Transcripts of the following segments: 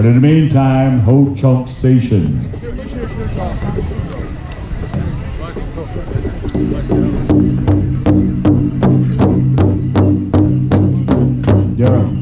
But in the meantime, Ho Chunk Station. Durham.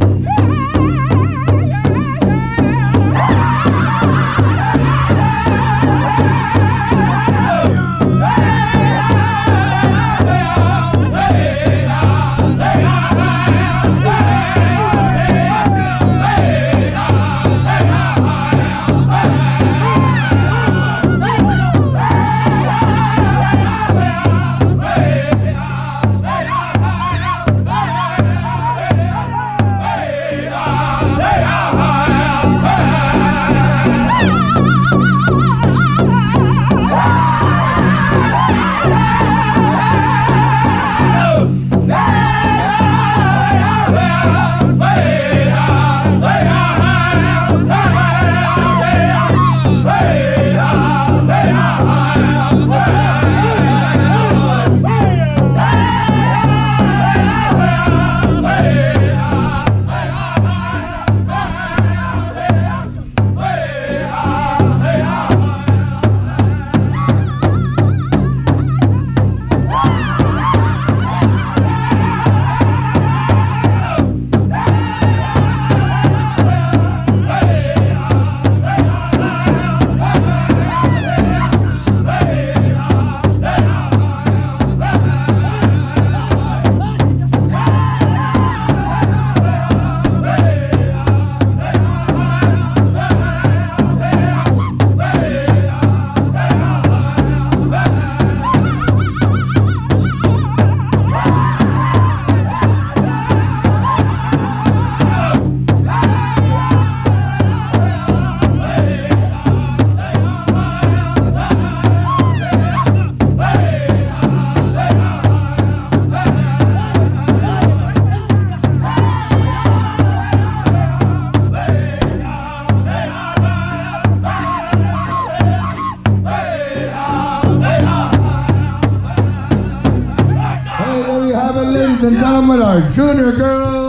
Ladies and gentlemen, our junior girls.